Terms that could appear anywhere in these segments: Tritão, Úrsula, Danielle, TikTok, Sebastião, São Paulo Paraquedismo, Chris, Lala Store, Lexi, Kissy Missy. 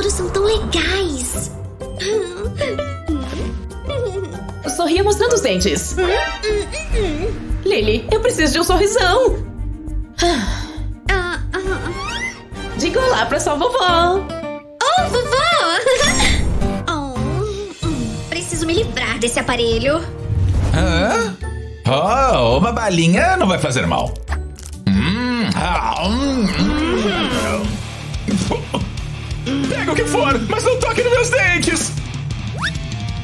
tesouros são tão legais. Eu sorria mostrando os dentes. Lily, eu preciso de um sorrisão. Diga olá pra sua vovó. Oh, vovó! Preciso me livrar desse aparelho. Oh, uma balinha não vai fazer mal. Pega o que for, mas não toque nos meus dentes.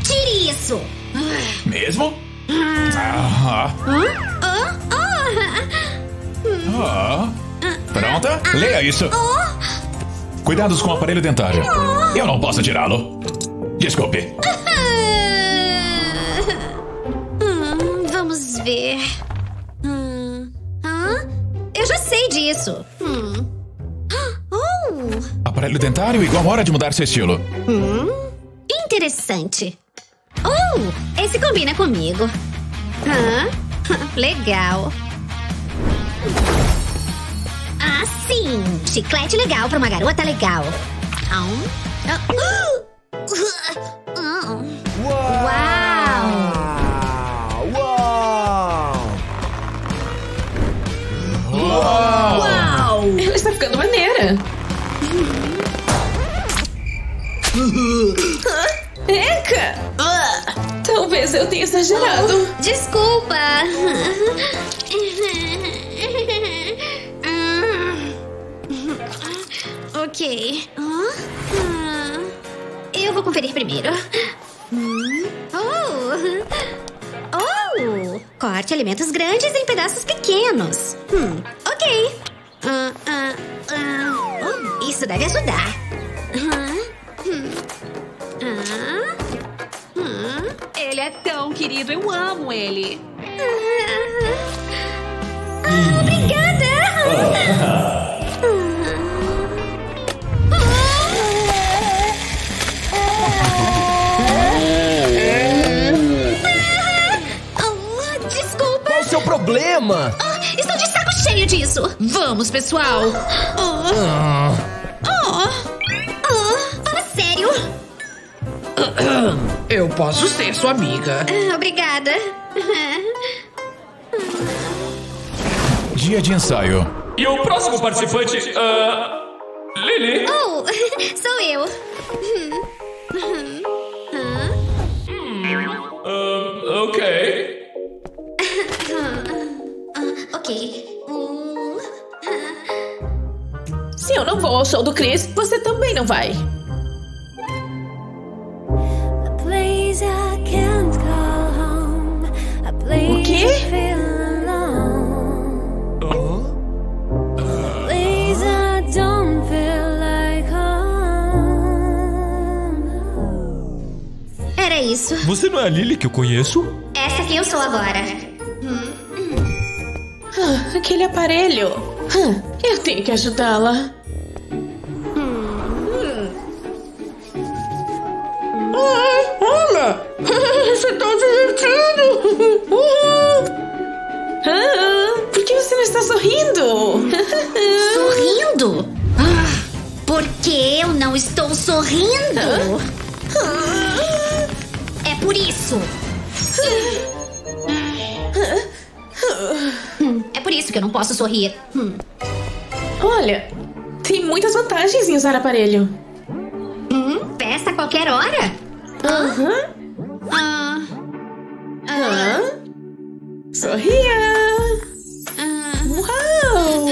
Tire isso. Mesmo? Pronta? Leia isso. Cuidados com o aparelho dentário. Eu não posso tirá-lo. Desculpe. Vamos ver. Eu já sei disso. Aparelho dentário igual a hora de mudar seu estilo. Interessante. Oh, esse combina comigo. Legal. Ah, sim! Chiclete legal pra uma garota legal. Uau! Ela está ficando maneira. Eca! Talvez eu tenha exagerado. Desculpa. Ok. Eu vou conferir primeiro. Corte alimentos grandes em pedaços pequenos. Ok. Isso deve ajudar. Ele é tão querido, eu amo ele. Obrigada! Problema? Estou de saco cheio disso. Vamos, pessoal. Fala sério. Eu posso ser sua amiga. Obrigada. Dia de ensaio. E o próximo participante... Lily? Sou eu. Ok. Se eu não vou ao show do Chris, você também não vai. O quê? Era isso. Você não é a Lily que eu conheço? Essa que eu sou agora. Aquele aparelho. Eu tenho que ajudá-la. Olha! Isso é tão divertido! Por que você não está sorrindo? Sorrindo? Porque eu não estou sorrindo? É por isso! É por isso que eu não posso sorrir. Olha, tem muitas vantagens em usar aparelho. Festa a qualquer hora? Sorria! Uau!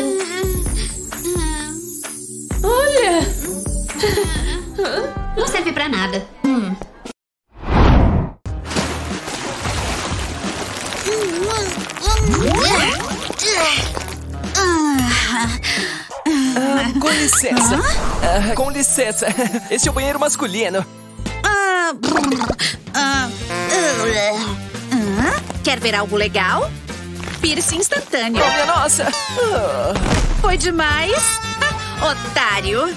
Olha! Não serve pra nada. Com licença. Com licença. Esse é o banheiro masculino. Quer ver algo legal? Piercing instantâneo. Oh, minha nossa. Foi demais? Otário.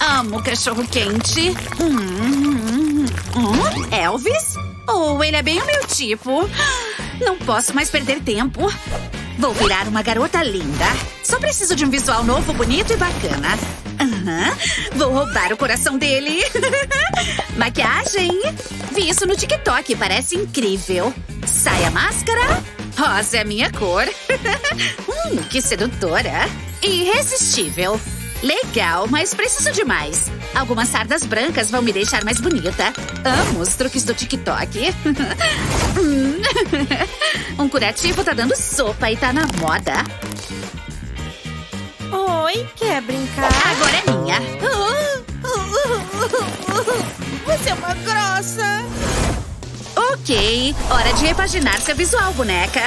Amo cachorro quente. Elvis? Ele é bem o meu tipo. Não posso mais perder tempo. Vou virar uma garota linda. Só preciso de um visual novo, bonito e bacana. Uhum. Vou roubar o coração dele. Maquiagem. Vi isso no TikTok, parece incrível. Saia, máscara. Rosa é a minha cor. Que sedutora. Irresistível. Legal, mas preciso de mais. Algumas sardas brancas vão me deixar mais bonita. Amo os truques do TikTok. Um curativo tá dando sopa e tá na moda. Oi, quer brincar? Agora é minha. Você é uma grossa. Ok, hora de repaginar seu visual, boneca.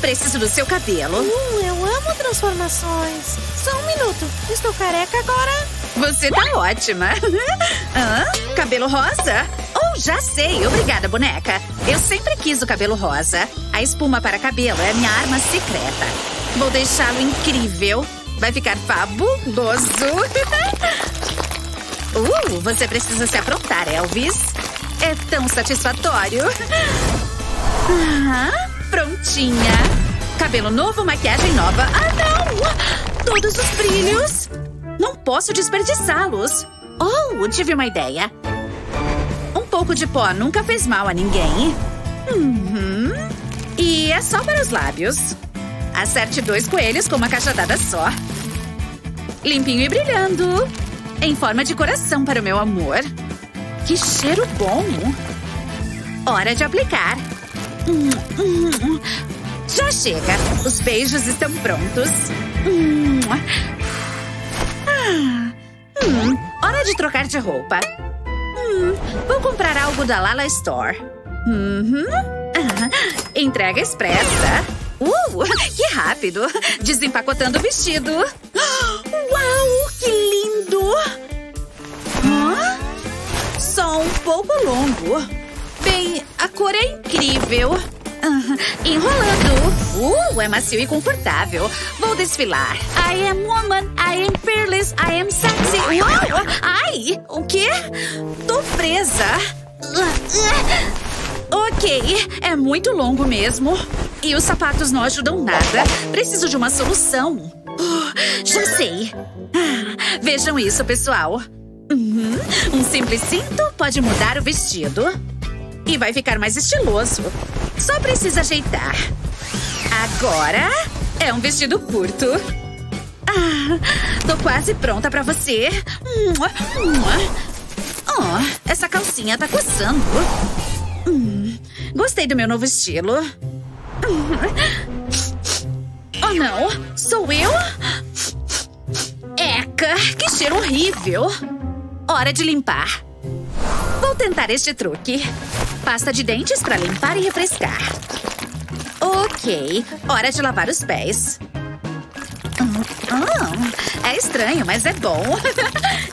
Preciso do seu cabelo. Eu amo transformações. Só um minuto, estou careca agora. Você tá ótima. Cabelo rosa? Oh, já sei, obrigada, boneca. Eu sempre quis o cabelo rosa. A espuma para cabelo é a minha arma secreta. Vou deixá-lo incrível. Vai ficar fabuloso. Você precisa se aprontar, Elvis. É tão satisfatório. Prontinha. Cabelo novo, maquiagem nova. Não! Todos os brilhos. Não posso desperdiçá-los. Tive uma ideia. Um pouco de pó nunca fez mal a ninguém. E é só para os lábios. Acerte 2 coelhos com uma cajadada só. Limpinho e brilhando. Em forma de coração para o meu amor. Que cheiro bom! Hora de aplicar. Já chega. Os beijos estão prontos. Hora de trocar de roupa. Vou comprar algo da Lala Store. Entrega expressa. Que rápido. Desempacotando o vestido. Uau, que lindo! Só um pouco longo. Bem, a cor é incrível. Enrolando. É macio e confortável. Vou desfilar. I am woman, I am fearless, I am sexy. Ai, o quê? Tô presa. Ok, é muito longo mesmo. E os sapatos não ajudam nada. Preciso de uma solução. Já sei. Vejam isso, pessoal. Um simples cinto pode mudar o vestido. E vai ficar mais estiloso. Só precisa ajeitar. Agora é um vestido curto. Tô quase pronta pra você. Essa calcinha tá coçando. Gostei do meu novo estilo. Oh não, sou eu? Eca, que cheiro horrível. Hora de limpar. Vou tentar este truque. Pasta de dentes para limpar e refrescar. Ok, hora de lavar os pés. É estranho, mas é bom.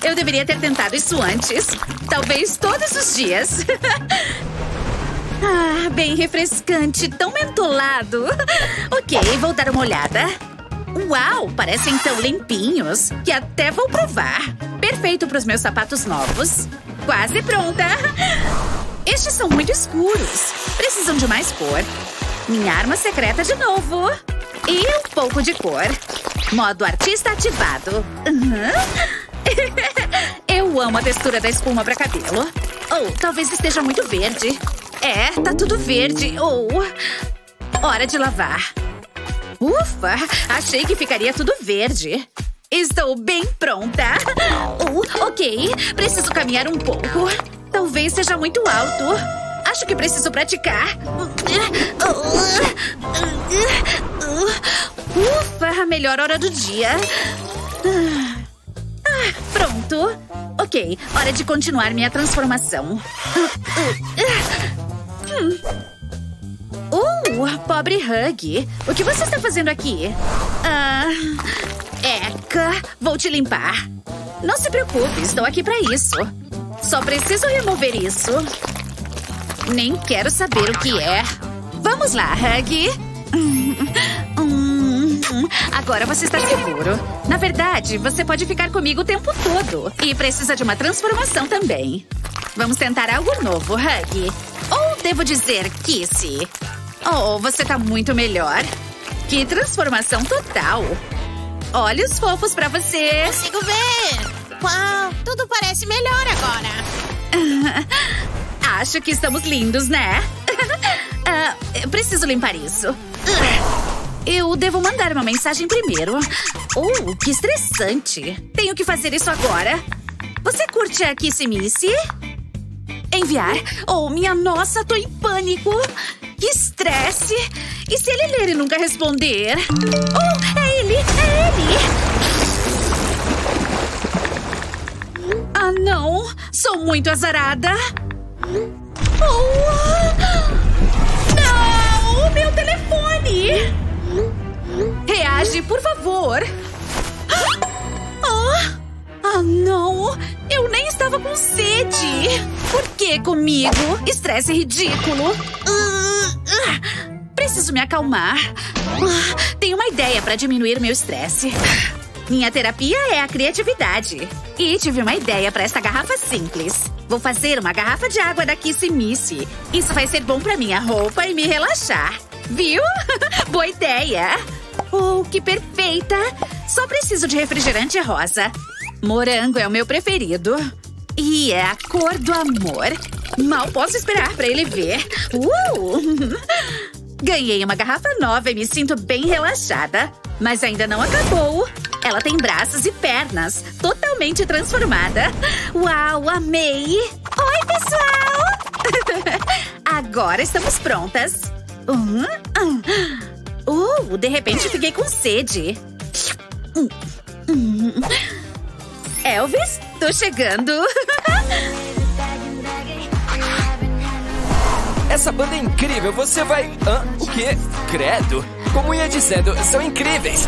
Eu deveria ter tentado isso antes. Talvez todos os dias. Bem refrescante, tão mentolado. Ok, vou dar uma olhada. Uau, parecem tão limpinhos que até vou provar. Perfeito para os meus sapatos novos. Quase pronta. Estes são muito escuros. Precisam de mais cor. Minha arma secreta de novo. E um pouco de cor. Modo artista ativado. Eu amo a textura da espuma para cabelo. Talvez esteja muito verde. É, tá tudo verde. Hora de lavar. Ufa, achei que ficaria tudo verde. Estou bem pronta. Ok, preciso caminhar um pouco. Talvez seja muito alto. Acho que preciso praticar. Ufa, a melhor hora do dia. Pronto. Ok, hora de continuar minha transformação. Pobre Huggy. O que você está fazendo aqui? Eca, vou te limpar. Não se preocupe, estou aqui para isso. Só preciso remover isso. Nem quero saber o que é. Vamos lá, Huggy. Agora você está seguro. Na verdade, você pode ficar comigo o tempo todo. E precisa de uma transformação também. Vamos tentar algo novo, Huggy. Ou devo dizer, Kissy. Você tá muito melhor. Que transformação total! Olhos fofos pra você! Consigo ver! Uau! Tudo parece melhor agora! Acho que estamos lindos, né? Preciso limpar isso. Eu devo mandar uma mensagem primeiro. Oh, que estressante! Tenho que fazer isso agora! Você curte a Kissy Missy? Enviar? Oh, minha nossa, tô em pânico! Que estresse! E se ele ler e nunca responder? Oh, é ele! É ele! Ah, não! Sou muito azarada! Oh! Não! Meu telefone! Reage, por favor! Oh! Ah, não! Eu nem estava com sede! Por que comigo? Estresse ridículo! Preciso me acalmar. Tenho uma ideia para diminuir meu estresse. Minha terapia é a criatividade. E tive uma ideia para esta garrafa simples. Vou fazer uma garrafa de água da Kissy Missy. Isso vai ser bom para minha roupa e me relaxar. Viu? Boa ideia. Oh, que perfeita. Só preciso de refrigerante rosa. Morango é o meu preferido. E é a cor do amor. Mal posso esperar pra ele ver. Ganhei uma garrafa nova e me sinto bem relaxada. Mas ainda não acabou. Ela tem braços e pernas. Totalmente transformada. Uau, amei! Oi, pessoal! Agora estamos prontas. De repente fiquei com sede. Elvis, tô chegando. Essa banda é incrível, você vai... Hã? O quê? Credo! Como ia dizendo, são incríveis!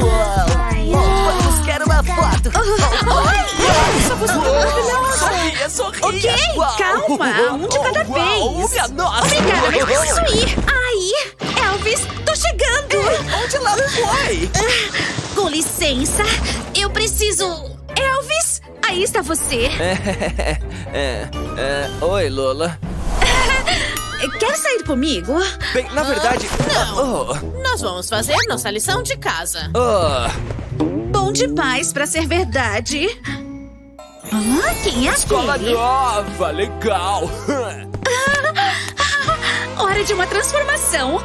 Uau! Vamos, quero uma foto! Oi! Só você sorria, sorria! Ok, uau. Calma! Um de cada vez! Minha nossa! Obrigada, eu posso ir! Aí, Elvis... Tô chegando! Ei, onde lá foi? Com licença, eu preciso... Elvis, aí está você. Oi, Lola. Quer sair comigo? Bem, na verdade... Não, nós vamos fazer nossa lição de casa. Bom demais pra ser verdade. Quem é aquele? Escola nova, legal. Hora de uma transformação.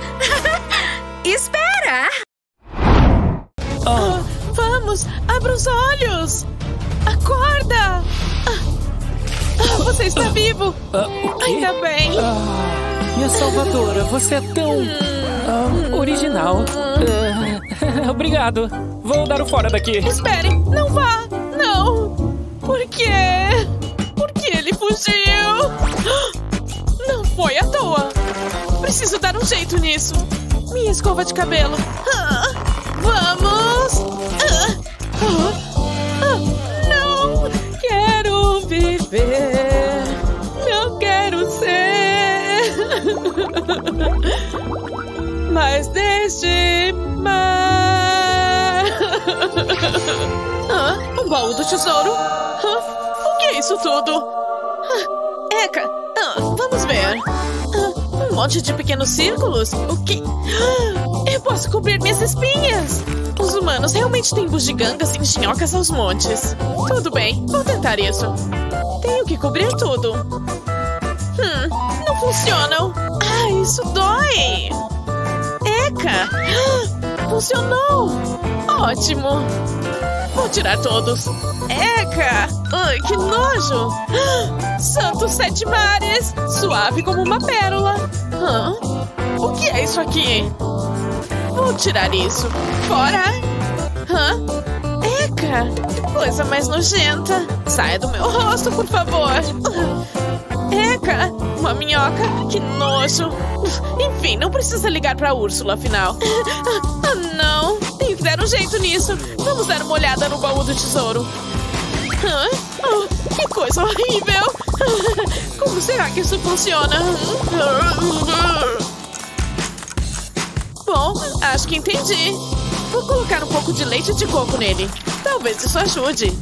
Espera! Vamos! Abra os olhos! Acorda! Você está vivo! Ainda bem! Minha salvadora, você é tão... original! Obrigado! Vou dar o fora daqui! Esperem! Não vá! Não! Por quê? Por que ele fugiu? Não foi à toa! Preciso dar um jeito nisso! Minha escova de cabelo. Vamos! Não quero viver. Não quero ser. Mas deste mar. O baú do tesouro? O que é isso tudo? Eca, vamos ver. Um monte de pequenos círculos? O que? Eu posso cobrir minhas espinhas! Os humanos realmente têm bugigangas e engenhocas aos montes. Tudo bem, vou tentar isso. Tenho que cobrir tudo. Não funcionam. Ah, isso dói! Eca! Funcionou! Ótimo! Vou tirar todos. Eca! Ai, que nojo! Santos sete mares! Suave como uma pérola! O que é isso aqui? Vou tirar isso. Fora! Eca! Que coisa mais nojenta! Saia do meu rosto, por favor! Eca! Uma minhoca! Que nojo! Enfim, não precisa ligar pra Úrsula, afinal. Não! Tem que dar um jeito nisso! Vamos dar uma olhada no baú do tesouro. Que coisa horrível! Como será que isso funciona? Bom, acho que entendi. Vou colocar um pouco de leite de coco nele. Tá Talvez isso ajude.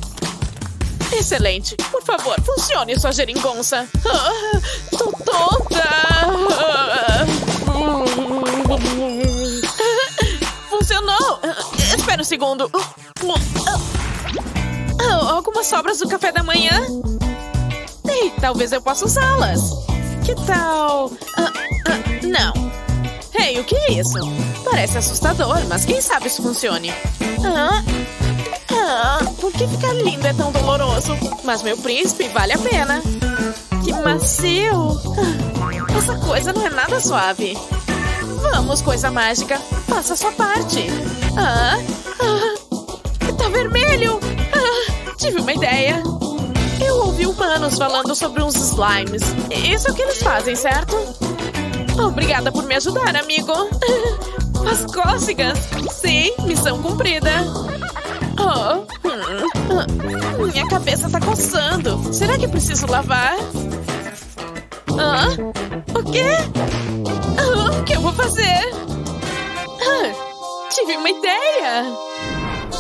Excelente. Por favor, funcione sua geringonça. Ah, tô tonta. Ah, funcionou. Espera um segundo. Oh, algumas sobras do café da manhã? Ei, talvez eu possa usá-las. Que tal... não. Ei, o que é isso? Parece assustador, mas quem sabe isso funcione. Por que ficar lindo é tão doloroso? Mas meu príncipe vale a pena. Que macio. Essa coisa não é nada suave. Vamos, coisa mágica. Faça a sua parte. Tá vermelho. Tive uma ideia. Eu ouvi humanos falando sobre uns slimes. Isso é o que eles fazem, certo? Obrigada por me ajudar, amigo. As cócegas. Sim, missão cumprida. Minha cabeça tá coçando. Será que preciso lavar? O quê? O que eu vou fazer? Tive uma ideia.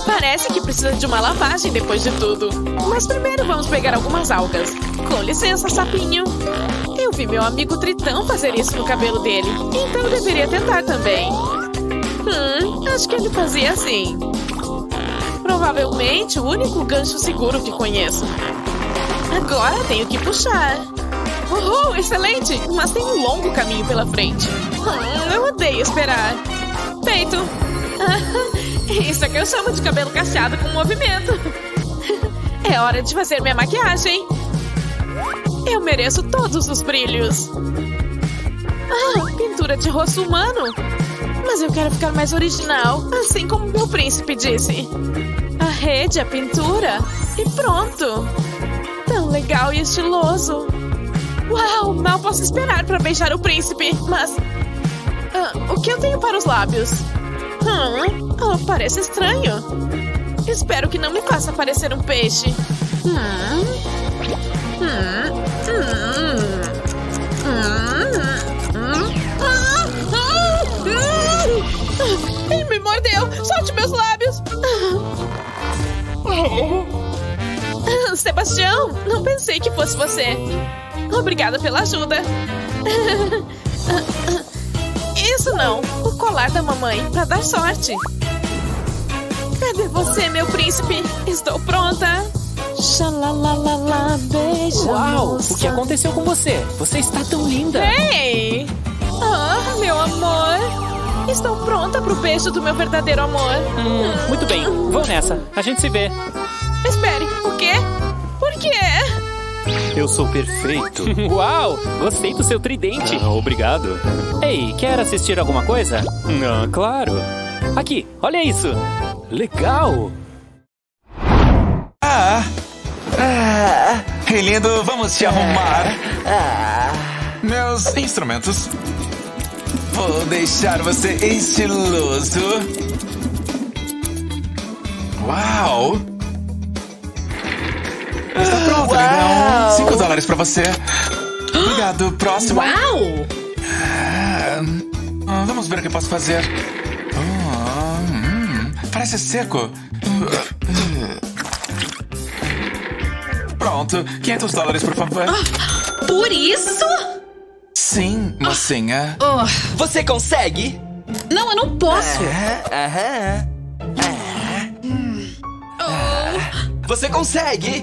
Parece que precisa de uma lavagem depois de tudo. Mas primeiro vamos pegar algumas algas. Com licença, sapinho. Eu vi meu amigo Tritão fazer isso no cabelo dele. Então eu deveria tentar também. Acho que ele fazia assim. Provavelmente o único gancho seguro que conheço. Agora tenho que puxar. Uhul, excelente! Mas tem um longo caminho pela frente. Eu odeio esperar. Feito! Isso é que eu chamo de cabelo cacheado com movimento. É hora de fazer minha maquiagem. Eu mereço todos os brilhos. Pintura de rosto humano. Mas eu quero ficar mais original, assim como meu príncipe disse. A rede, a pintura e pronto. Tão legal e estiloso. Uau, mal posso esperar para beijar o príncipe. Mas... o que eu tenho para os lábios? Parece estranho. Espero que não me faça parecer um peixe. Ele me mordeu! Solte meus lábios! Sebastião, não pensei que fosse você. Obrigada pela ajuda. Isso não! O colar da mamãe, pra dar sorte! Cadê você, meu príncipe? Estou pronta! Xalalalala, beija! Uau! O que aconteceu com você? Você está tão linda! Ei! Meu amor! Estou pronta pro beijo do meu verdadeiro amor! Muito bem, vou nessa! A gente se vê! Espere! O quê? Por quê? Eu sou perfeito. Uau, gostei do seu tridente. Obrigado. Ei, quer assistir alguma coisa? Ah, claro. Aqui, olha isso. Legal. Que lindo, vamos te arrumar. Meus instrumentos. Vou deixar você estiloso. Uau. Está pronto, amigão. $5 pra você. Obrigado, próximo. Uau! Vamos ver o que eu posso fazer. Parece seco. Pronto, $500, por favor. Por isso? Sim, mocinha. Você consegue? Não, eu não posso. Você consegue?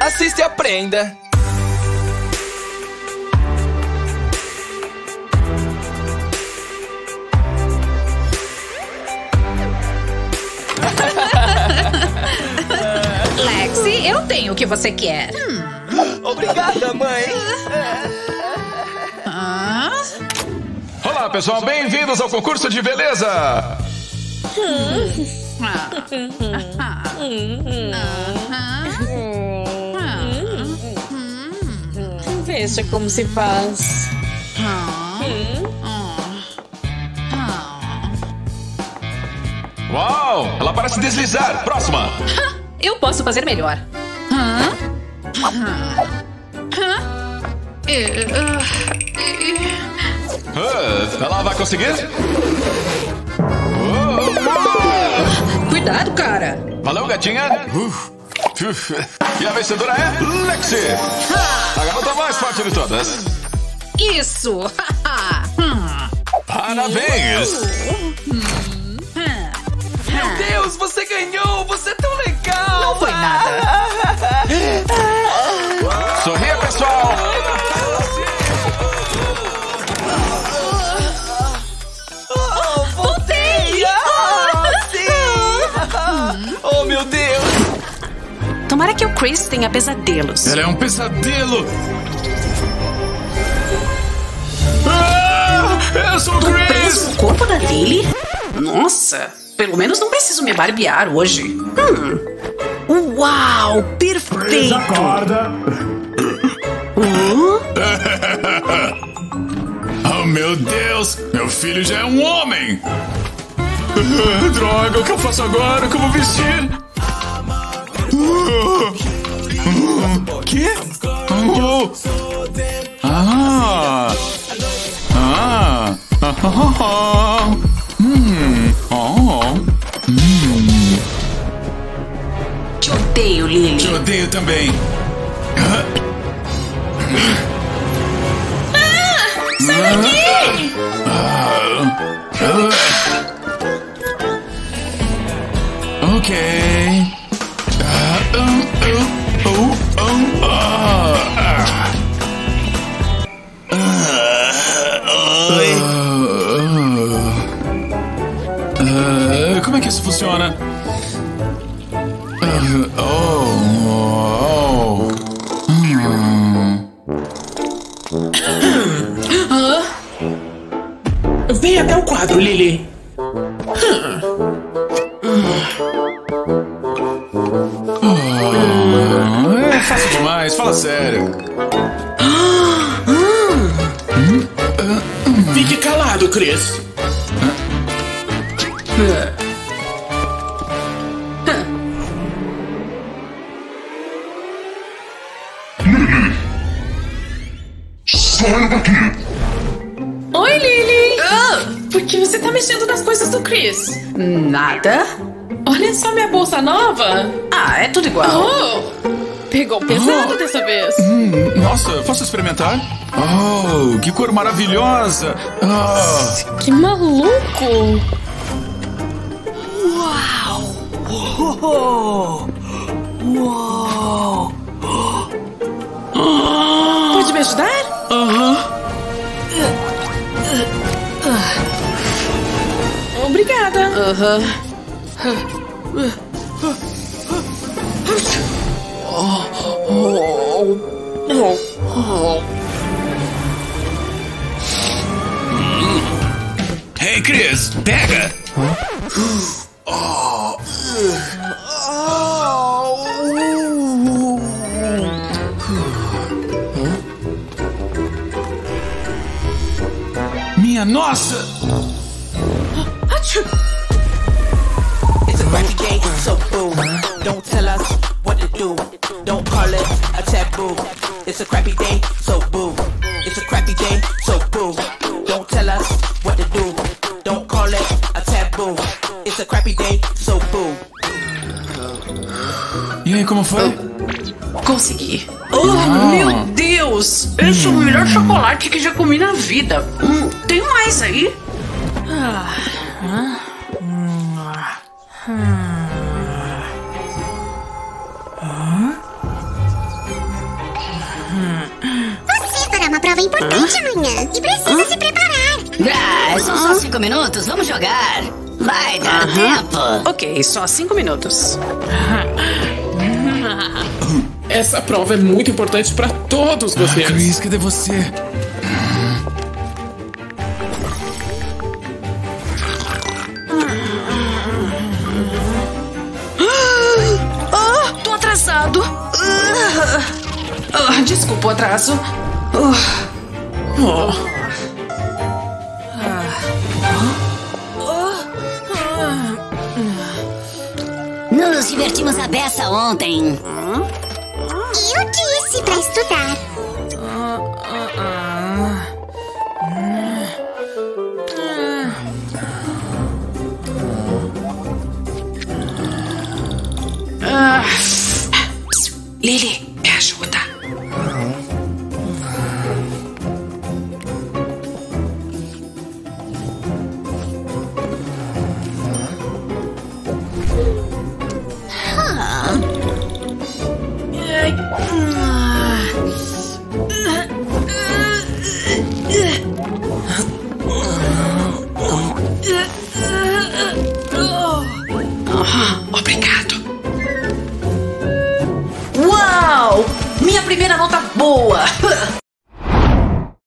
Assista e aprenda. Lexi, eu tenho o que você quer. Obrigada, mãe. Olá, pessoal. Bem-vindos ao concurso de beleza. Veja como se faz. Uau! Ela parece deslizar. Próxima. Eu posso fazer melhor. Ela vai conseguir? Cuidado, cara! Valeu, gatinha! E a vencedora é Lexi! A garota mais forte de todas! Isso! Parabéns! Meu Deus, você ganhou! Você é tão legal! Não foi nada! Sorria, pessoal! Voltei! Sim! Oh, meu Deus! Tomara que o Chris tenha pesadelos. Ela é um pesadelo! Eu sou o Chris! Preso no corpo da Lily? Nossa! Pelo menos não preciso me barbear hoje. Uau! Perfeito! Acorda! Oh, meu Deus! Meu filho já é um homem! Droga, o que eu faço agora? Como vestir? Que? Te odeio, Lily. Te odeio também. Sai daqui! Ok. Como é que isso funciona? Vem até o quadro, Lily. É fácil demais, fala sério. Fique calado, Chris. Sai daqui! Oi, Lily! Por que você tá mexendo nas coisas do Chris? Nada. Olha só minha bolsa nova. É tudo igual. Pegou pesado dessa vez. Nossa, posso experimentar? Oh, que cor maravilhosa! Que maluco! Uau! Uau! Pode me ajudar? Obrigada. Hey, Chris, pega. Minha nossa! It's a wacky game, so boom. Don't tell us what to do. Don't call it a taboo. It's a crappy day, so boom. It's a crappy day, so boom. Don't tell us what to do. Don't call it a taboo. It's a crappy day, so boom. E aí, como foi? Consegui. Meu Deus! Esse é o melhor chocolate que já comi na vida. Tem mais aí? Você terá uma prova importante amanhã e precisa se preparar. São só 5 minutos, vamos jogar. Vai dar tempo. Ok, só 5 minutos. Essa prova é muito importante pra todos vocês. Chris, cadê você? Tô atrasado. Desculpa o atraso. Não nos divertimos à beça ontem. Eu disse. estudar. Lily, me ajuda. Primeira nota